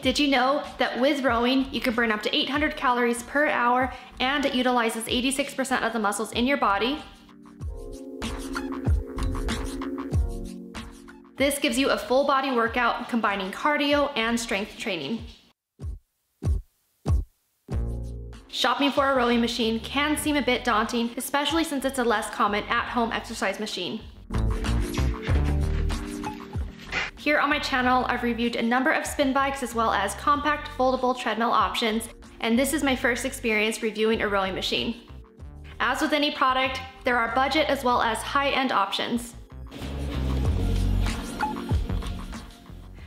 Did you know that with rowing, you can burn up to 800 calories per hour and it utilizes 86% of the muscles in your body? This gives you a full body workout combining cardio and strength training. Shopping for a rowing machine can seem a bit daunting, especially since it's a less common at-home exercise machine. Here on my channel, I've reviewed a number of spin bikes as well as compact, foldable treadmill options, and this is my first experience reviewing a rowing machine. As with any product, there are budget as well as high-end options.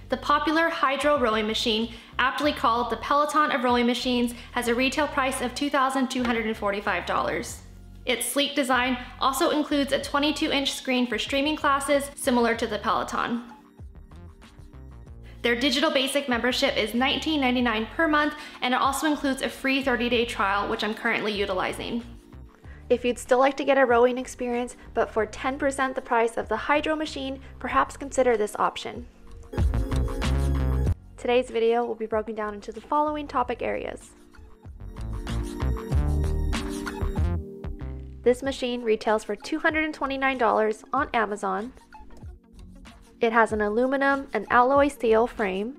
The popular Hydrow rowing machine, aptly called the Peloton of rowing machines, has a retail price of $2,245. Its sleek design also includes a 22-inch screen for streaming classes, similar to the Peloton. Their digital basic membership is $19.99 per month, and it also includes a free 30-day trial, which I'm currently utilizing. If you'd still like to get a rowing experience, but for 10% the price of the Hydrow machine, perhaps consider this option. Today's video will be broken down into the following topic areas. This machine retails for $229 on Amazon. It has an aluminum and alloy steel frame.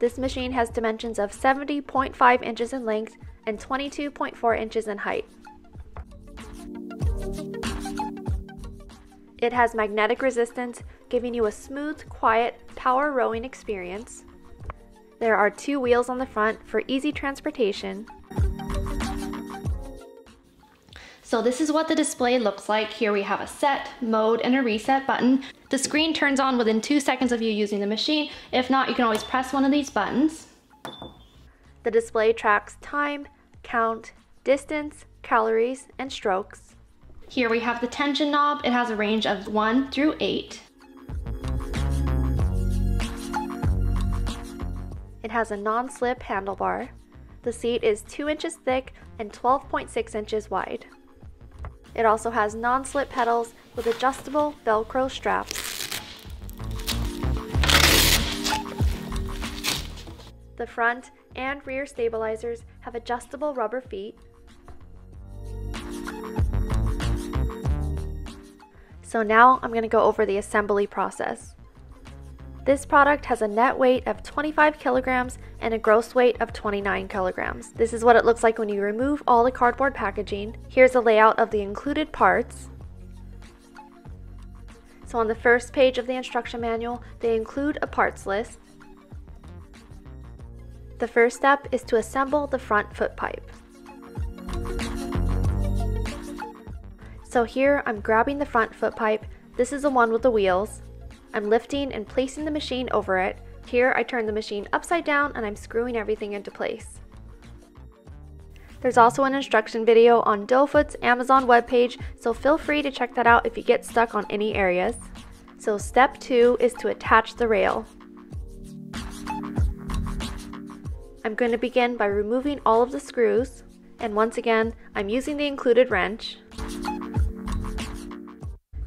This machine has dimensions of 70.5 inches in length and 22.4 inches in height. It has magnetic resistance, giving you a smooth, quiet, power rowing experience. There are two wheels on the front for easy transportation. So this is what the display looks like. Here we have a set, mode, and a reset button. The screen turns on within 2 seconds of you using the machine. If not, you can always press one of these buttons. The display tracks time, count, distance, calories, and strokes. Here we have the tension knob. It has a range of 1 through 8. It has a non-slip handlebar. The seat is 2 inches thick and 12.6 inches wide. It also has non-slip pedals with adjustable Velcro straps. The front and rear stabilizers have adjustable rubber feet. So now I'm going to go over the assembly process. This product has a net weight of 25 kilograms and a gross weight of 29 kilograms. This is what it looks like when you remove all the cardboard packaging. Here's a layout of the included parts. So on the first page of the instruction manual, they include a parts list. The first step is to assemble the front foot pipe. So here I'm grabbing the front foot pipe. This is the one with the wheels. I'm lifting and placing the machine over it. Here I turn the machine upside down and I'm screwing everything into place. There's also an instruction video on Dofoot's Amazon webpage, so feel free to check that out if you get stuck on any areas. So step 2 is to attach the rail. I'm going to begin by removing all of the screws, and once again I'm using the included wrench.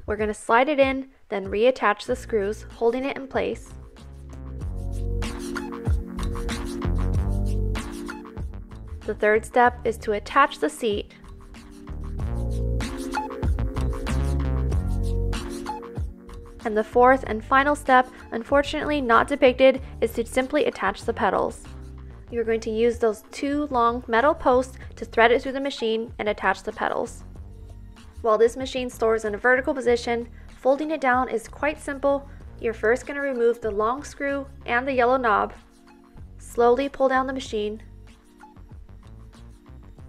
We're going to slide it in, then reattach the screws, holding it in place. The third step is to attach the seat. And the fourth and final step, unfortunately not depicted, is to simply attach the pedals. You're going to use those two long metal posts to thread it through the machine and attach the pedals. While this machine stores in a vertical position, folding it down is quite simple. You're first going to remove the long screw and the yellow knob. Slowly pull down the machine.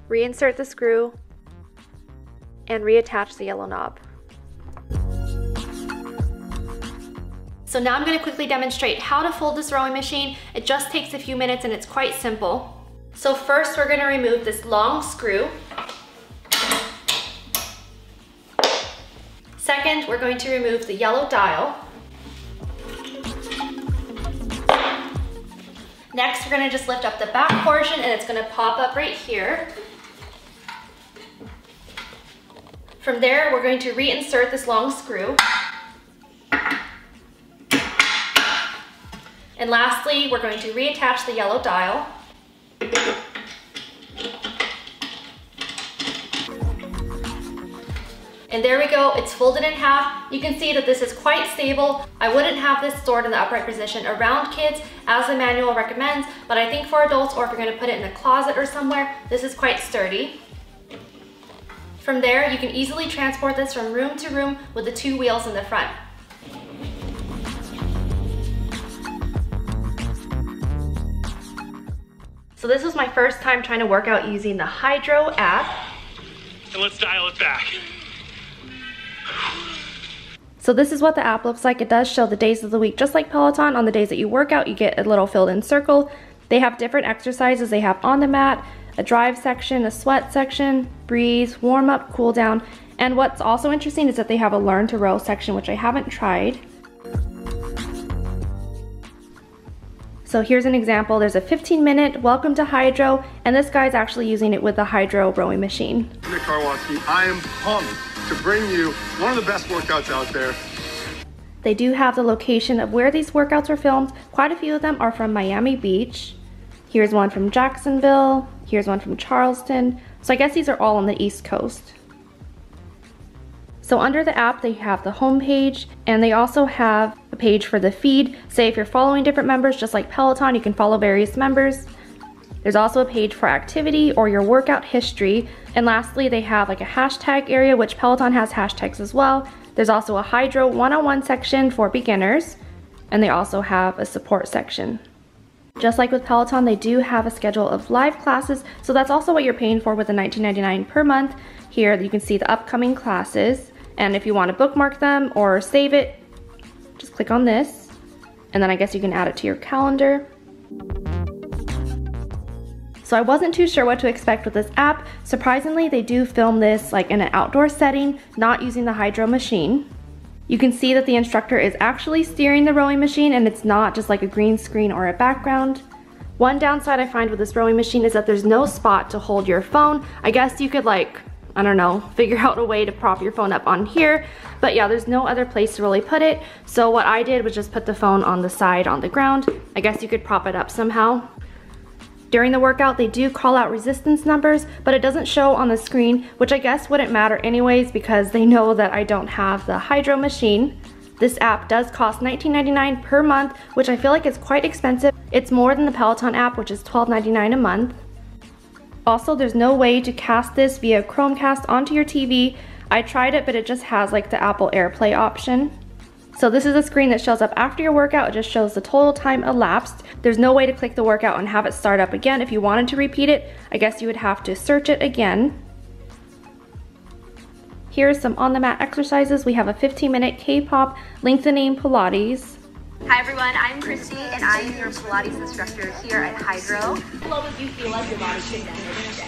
Reinsert the screw and reattach the yellow knob. So now I'm going to quickly demonstrate how to fold this rowing machine. It just takes a few minutes and it's quite simple. So first we're going to remove this long screw. Second, we're going to remove the yellow dial. Next, we're going to just lift up the back portion and it's going to pop up right here. From there, we're going to reinsert this long screw. And lastly, we're going to reattach the yellow dial. And there we go, it's folded in half. You can see that this is quite stable. I wouldn't have this stored in the upright position around kids as the manual recommends, but I think for adults, or if you're gonna put it in a closet or somewhere, this is quite sturdy. From there, you can easily transport this from room to room with the two wheels in the front. So this was my first time trying to work out using the Hydrow app. And let's dial it back. So this is what the app looks like. It does show the days of the week, just like Peloton. On the days that you work out, you get a little filled in circle. They have different exercises they have on the mat, a drive section, a sweat section, breathe, warm up, cool down. And what's also interesting is that they have a learn to row section, which I haven't tried. So here's an example. There's a 15-minute welcome to Hydrow, and this guy's actually using it with the Hydrow rowing machine. Nick Karwanski, I am pumped to bring you one of the best workouts out there. They do have the location of where these workouts are filmed. Quite a few of them are from Miami Beach. Here's one from Jacksonville. Here's one from Charleston. So I guess these are all on the East Coast. So under the app, they have the home page, and they also have a page for the feed. Say if you're following different members, just like Peloton, you can follow various members. There's also a page for activity or your workout history. And lastly, they have like a hashtag area, which Peloton has hashtags as well. There's also a Hydrow one-on-one section for beginners, and they also have a support section. Just like with Peloton, they do have a schedule of live classes, so that's also what you're paying for with the $19.99 per month. Here you can see the upcoming classes. And if you want to bookmark them or save it, just click on this. And then I guess you can add it to your calendar. So I wasn't too sure what to expect with this app. Surprisingly, they do film this like in an outdoor setting, not using the Hydrow machine. You can see that the instructor is actually steering the rowing machine, and it's not just like a green screen or a background. One downside I find with this rowing machine is that there's no spot to hold your phone. I guess you could like, I don't know, figure out a way to prop your phone up on here. But yeah, there's no other place to really put it. So what I did was just put the phone on the side on the ground. I guess you could prop it up somehow. During the workout, they do call out resistance numbers, but it doesn't show on the screen, which I guess wouldn't matter anyways because they know that I don't have the Hydrow machine. This app does cost $19.99 per month, which I feel like is quite expensive. It's more than the Peloton app, which is $12.99 a month. Also, there's no way to cast this via Chromecast onto your TV. I tried it, but it just has like the Apple AirPlay option. So this is a screen that shows up after your workout. It just shows the total time elapsed. There's no way to click the workout and have it start up again. If you wanted to repeat it, I guess you would have to search it again. Here's some on the mat exercises. We have a 15-minute K-pop lengthening Pilates. Hi everyone, I'm Christy, and I am your Pilates instructor here at Hydrow. As low as you feel like your body should bend over this.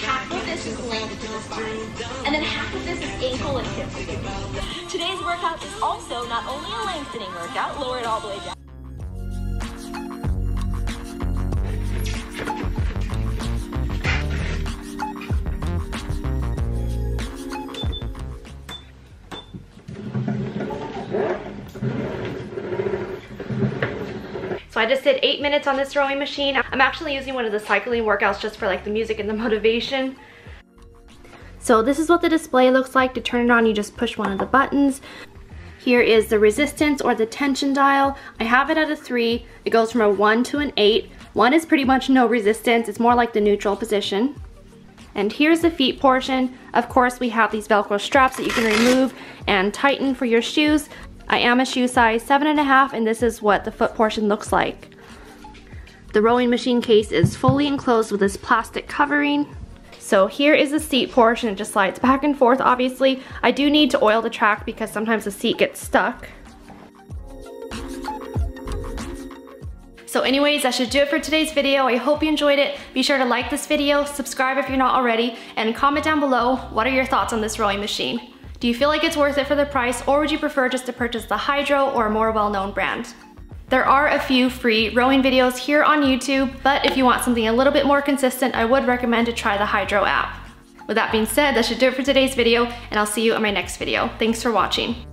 Half of this is length to the spine, and then half of this is ankle and hip width. Today's workout is also not only a lengthening workout, lower it all the way down. So I just did 8 minutes on this rowing machine. I'm actually using one of the cycling workouts just for like the music and the motivation. So this is what the display looks like. To turn it on, you just push one of the buttons. Here is the resistance or the tension dial. I have it at a 3. It goes from a 1 to an 8. 1 is pretty much no resistance. It's more like the neutral position. And here's the feet portion. Of course, we have these Velcro straps that you can remove and tighten for your shoes. I am a shoe size 7.5, and this is what the foot portion looks like. The rowing machine case is fully enclosed with this plastic covering. So here is the seat portion. It just slides back and forth, obviously. I do need to oil the track because sometimes the seat gets stuck. So anyways, that should do it for today's video. I hope you enjoyed it. Be sure to like this video, subscribe if you're not already, and comment down below what are your thoughts on this rowing machine. Do you feel like it's worth it for the price, or would you prefer just to purchase the Hydrow or a more well-known brand? There are a few free rowing videos here on YouTube, but if you want something a little bit more consistent, I would recommend to try the Hydrow app. With that being said, that should do it for today's video, and I'll see you in my next video. Thanks for watching.